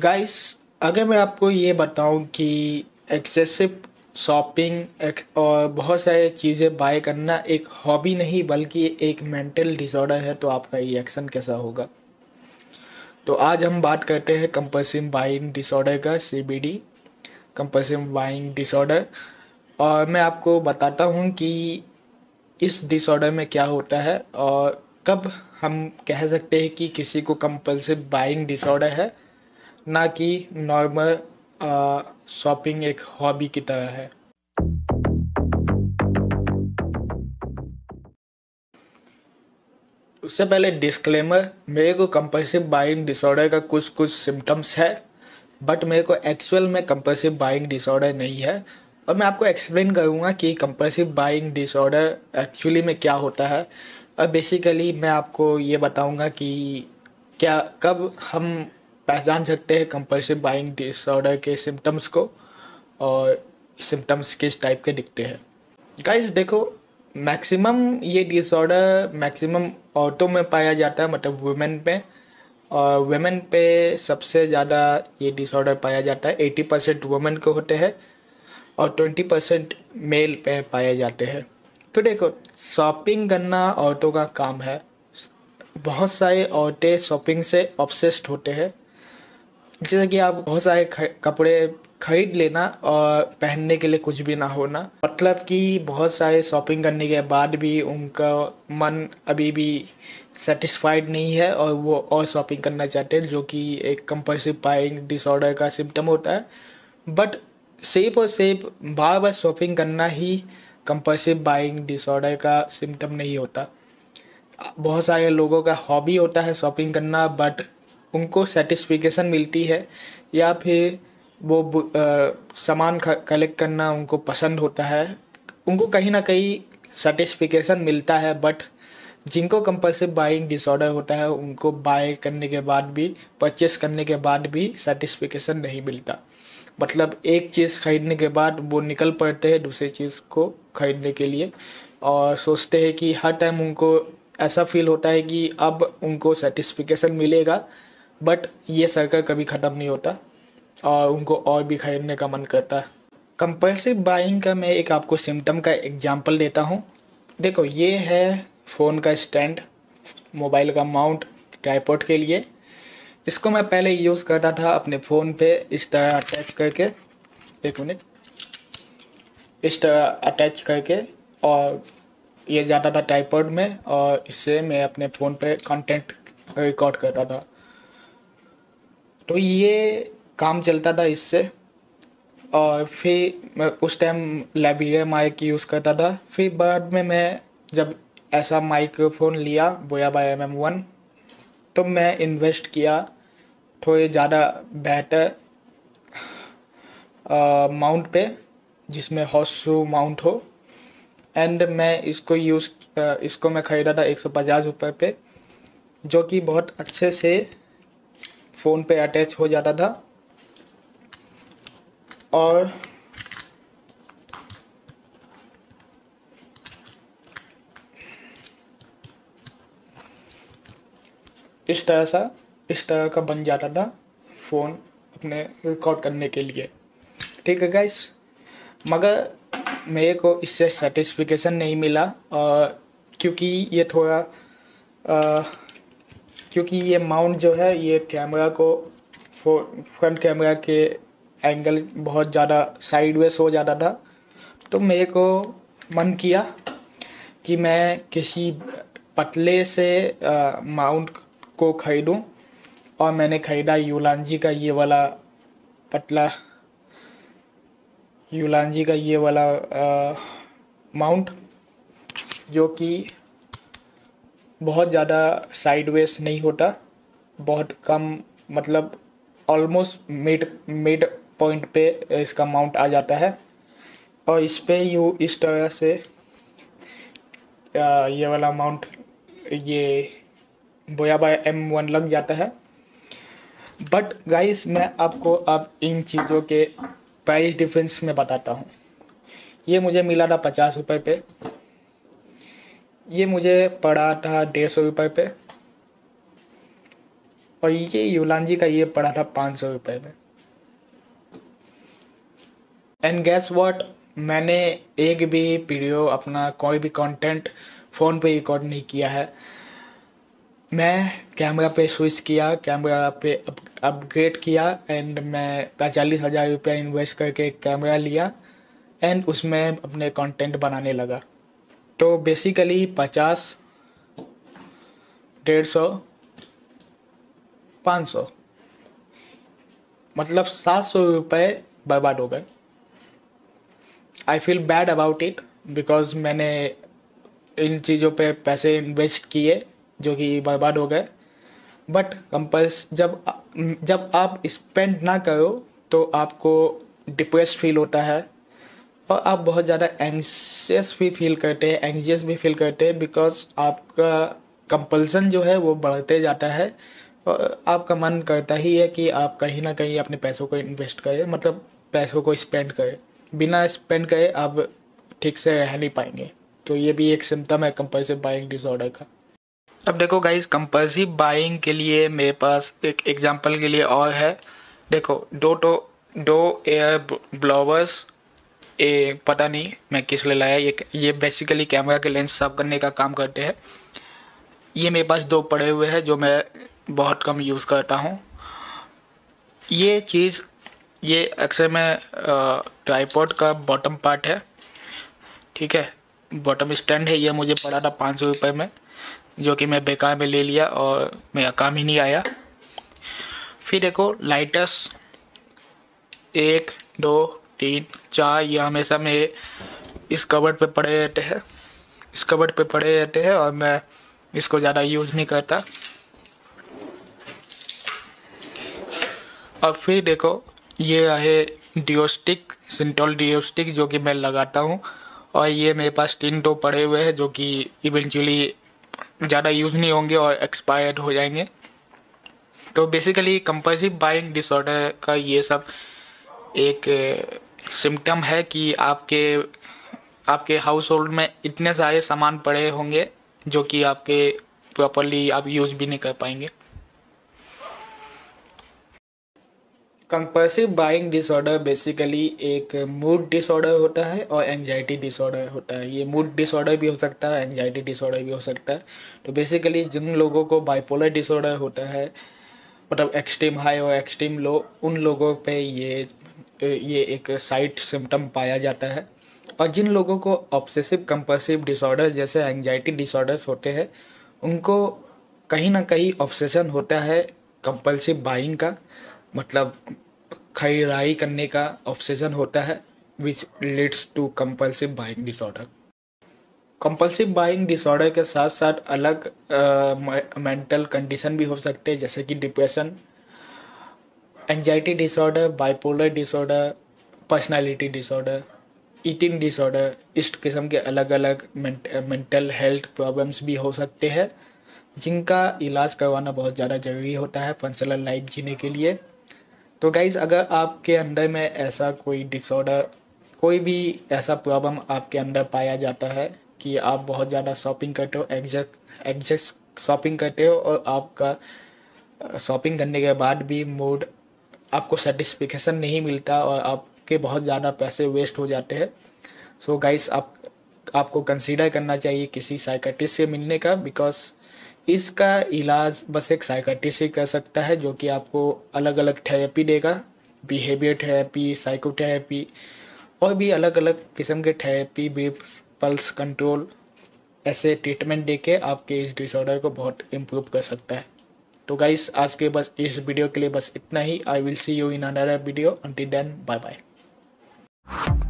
Guys अगर मैं आपको ये बताऊं कि एक्सेसिव शॉपिंग और बहुत सारी चीज़ें बाय करना एक हॉबी नहीं बल्कि एक मेंटल डिसऑर्डर है, तो आपका रिएक्शन कैसा होगा। तो आज हम बात करते हैं कंपल्सिव बाइंग डिसऑर्डर का, CBD कंपल्सिव बाइंग डिसऑर्डर। और मैं आपको बताता हूँ कि इस डिसऑर्डर में क्या होता है और कब हम कह सकते हैं कि किसी को कंपल्सिव बाइंग डिसऑर्डर है, ना कि नॉर्मल शॉपिंग एक हॉबी की तरह है। उससे पहले डिस्क्लेमर, मेरे को कंपल्सिव बाइंग डिसऑर्डर का कुछ सिम्टम्स है, बट मेरे को एक्चुअल में कंपल्सिव बाइंग डिसऑर्डर नहीं है। और मैं आपको एक्सप्लेन करूँगा कि कंपल्सिव बाइंग डिसऑर्डर एक्चुअली में क्या होता है। और बेसिकली मैं आपको ये बताऊँगा कि क्या कब हम पहचान सकते हैं कंपल्सिव बाइंग डिसऑर्डर के सिम्टम्स को और सिम्टम्स किस टाइप के दिखते हैं। गाइस देखो, मैक्सिमम ये डिसऑर्डर मैक्सिमम औरतों में पाया जाता है, मतलब वुमेन पे। और वुमेन पे सबसे ज़्यादा ये डिसऑर्डर पाया जाता है। 80% वुमेन को होते हैं और 20% मेल पे पाए जाते हैं। तो देखो, शॉपिंग करना औरतों का काम है। बहुत सारे औरतें शॉपिंग से ऑब्सेस्ड होते हैं, जैसे कि आप बहुत सारे कपड़े खरीद लेना और पहनने के लिए कुछ भी ना होना, मतलब कि बहुत सारे शॉपिंग करने के बाद भी उनका मन अभी भी सेटिस्फाइड नहीं है और वो और शॉपिंग करना चाहते हैं, जो कि एक कंपल्सिव बाइंग डिसऑर्डर का सिम्टम होता है। बट सिर्फ और सिर्फ बार बार शॉपिंग करना ही कंपल्सिव बाइंग डिसऑर्डर का सिम्टम नहीं होता। बहुत सारे लोगों का हॉबी होता है शॉपिंग करना, बट उनको सेटिस्फिकेशन मिलती है या फिर वो सामान कलेक्ट करना उनको पसंद होता है, उनको कहीं ना कहीं सेटिस्फिकेशन मिलता है। बट जिनको कंपल्सिव बाइंग डिसऑर्डर होता है उनको बाय करने के बाद भी, परचेस करने के बाद भी सेटिस्फिकेशन नहीं मिलता। मतलब एक चीज़ खरीदने के बाद वो निकल पड़ते हैं दूसरी चीज़ को खरीदने के लिए और सोचते हैं कि हर टाइम उनको ऐसा फील होता है कि अब उनको सेटिस्फिकेशन मिलेगा, बट ये सर्कल कभी ख़त्म नहीं होता और उनको और भी खरीदने का मन करता है। कंपल्सिव बाइंग का मैं एक आपको सिम्टम का एग्जांपल देता हूँ। देखो, ये है फ़ोन का स्टैंड, मोबाइल का माउंट ट्राइपॉड के लिए। इसको मैं पहले यूज़ करता था अपने फ़ोन पे, इस तरह अटैच करके, एक मिनट, इस तरह अटैच करके, और ये जाता था ट्राइपॉड में और इससे मैं अपने फ़ोन पे कंटेंट रिकॉर्ड करता था। तो ये काम चलता था इससे। और फिर मैं उस टाइम लैबियर माइक यूज़ करता था। फिर बाद में मैं जब ऐसा माइक्रोफोन लिया बोया BY-MM1, तो मैं इन्वेस्ट किया थोड़े ज़्यादा बेहतर माउंट पे जिसमें हॉर्सशू माउंट हो। एंड मैं इसको मैं ख़रीदा था 150 रुपये पे, जो कि बहुत अच्छे से फ़ोन पे अटैच हो जाता था। और इस तरह का बन जाता था फ़ोन अपने रिकॉर्ड करने के लिए। ठीक है गाइस, मगर मेरे को इससे सेटिस्फिकेशन नहीं मिला और क्योंकि ये माउंट जो है ये कैमरा को फ्रंट कैमरा के एंगल बहुत ज़्यादा साइडवेज हो जाता था। तो मेरे को मन किया कि मैं किसी पतले से माउंट को ख़रीदूं, और मैंने ख़रीदा यूलांजी का ये वाला माउंट, जो कि बहुत ज़्यादा साइडवेज नहीं होता, बहुत कम, मतलब ऑलमोस्ट मिड पॉइंट पे इसका माउंट आ जाता है। और इस पे इस तरह से ये वाला माउंट, ये बोया BY-MM1 लग जाता है। बट गाइस मैं आपको अब इन चीज़ों के प्राइस डिफरेंस में बताता हूँ। ये मुझे मिला था 50 रुपये पे, ये मुझे पड़ा था 150 रुपये पे, और ये यूलांजी का ये पड़ा था 500 रुपये में। एंड गेस व्हाट, मैंने एक भी वीडियो अपना कोई भी कंटेंट फ़ोन पे रिकॉर्ड नहीं किया है। मैं कैमरा पे स्विच किया, कैमरा पे अपग्रेड किया एंड मैं 45,000 रुपये इन्वेस्ट करके कैमरा लिया एंड उसमें अपने कंटेंट बनाने लगा। तो बेसिकली 50, 150, 500 मतलब 700 रुपये बर्बाद हो गए। I feel bad about it because मैंने इन चीज़ों पे पैसे इन्वेस्ट किए जो कि बर्बाद हो गए। बट जब आप स्पेंड ना करो तो आपको डिप्रेस्ड फील होता है और आप बहुत ज़्यादा एंग्जियस भी फील करते हैं बिकॉज आपका कंपल्सन जो है वो बढ़ते जाता है और आपका मन करता ही है कि आप कहीं ना कहीं अपने पैसों को इन्वेस्ट करें, मतलब पैसों को स्पेंड करें। बिना स्पेंड करे आप ठीक से रह नहीं पाएंगे। तो ये भी एक सिम्टम है कंपल्सिव बाइंग डिसऑर्डर का। अब देखो गाइज, कंपल्सिव बाइंग के लिए मेरे पास एक एग्जांपल के लिए और है। देखो दो एयर ब्लोवर्स, ये पता नहीं मैं किस लिए लाया, ये बेसिकली कैमरा के लेंस साफ करने का काम करते हैं। ये मेरे पास दो पड़े हुए हैं जो मैं बहुत कम यूज़ करता हूँ। ये अक्सर मैं ट्राइपॉड का बॉटम पार्ट है, ठीक है, बॉटम स्टैंड है। ये मुझे पड़ा था 500 रुपये में जो कि मैं बेकार में ले लिया और मेरा काम ही नहीं आया। फिर देखो लाइटर्स, 1, 2, 3, 4, ये हमेशा मेरे इस कवर्ड पे पड़े रहते हैं और मैं इसको ज़्यादा यूज़ नहीं करता। और फिर देखो ये है डियोस्टिक, सिंटोल डियोस्टिक जो कि मैं लगाता हूँ और ये मेरे पास 3-2 पड़े हुए हैं जो कि इवेंचुअली ज़्यादा यूज़ नहीं होंगे और एक्सपायर्ड हो जाएंगे। तो बेसिकली कंपल्सिव बाइंग डिसऑर्डर का ये सब एक सिम्टम है कि आपके हाउस होल्ड में इतने सारे सामान पड़े होंगे जो कि आपके प्रॉपरली आप यूज़ भी नहीं कर पाएंगे। कंपल्सिव बाइंग डिसऑर्डर बेसिकली एक मूड डिसऑर्डर होता है और एंजाइटी डिसऑर्डर होता है। ये मूड डिसऑर्डर भी हो सकता है, एंजाइटी डिसऑर्डर भी हो सकता है। तो बेसिकली जिन लोगों को बाइपोलर डिसऑर्डर होता है, मतलब एक्सट्रीम हाई और एक्सट्रीम लो, उन लोगों पे ये एक साइड सिम्टम पाया जाता है। और जिन लोगों को ऑब्सेसिव कंपल्सिव डिसऑर्डर जैसे एंजाइटी डिसऑर्डर्स होते हैं, उनको कहीं ना कहीं ऑब्सेशन होता है कंपल्सिव बाइंग का, मतलब खरीदारी करने का ऑब्सेशन होता है, which leads to compulsive buying disorder. Compulsive buying disorder के साथ साथ अलग मेंटल कंडीशन भी हो सकते हैं जैसे कि depression, anxiety disorder, bipolar disorder, personality disorder, eating disorder. इस किस्म के अलग अलग मेंटल हेल्थ प्रॉब्लम्स भी हो सकते हैं जिनका इलाज करवाना बहुत ज़्यादा ज़रूरी होता है फंक्शनल लाइफ जीने के लिए। तो गाइज़, अगर आपके अंदर में ऐसा कोई डिसऑर्डर, कोई भी ऐसा प्रॉब्लम आपके अंदर पाया जाता है कि आप बहुत ज़्यादा शॉपिंग करते हो, एग्जैक्स शॉपिंग करते हो और आपका शॉपिंग करने के बाद भी मूड, आपको सेटिस्फिकेशन नहीं मिलता और आपके बहुत ज़्यादा पैसे वेस्ट हो जाते हैं। सो गाइज़, आपको कंसीडर करना चाहिए किसी साइकेट्रिस्ट से मिलने का, बिकॉज इसका इलाज बस एक साइकेट्रिस्ट ही कर सकता है जो कि आपको अलग अलग थेरेपी देगा, बिहेवियर थेरेपी, साइकोथेरेपी और भी अलग अलग किस्म के थेरेपी भी, पल्स कंट्रोल, ऐसे ट्रीटमेंट देके आपके इस डिसऑर्डर को बहुत इम्प्रूव कर सकता है। तो गाइस, आज के बस इस वीडियो के लिए बस इतना ही। I will see you in another video. Until then, bye bye.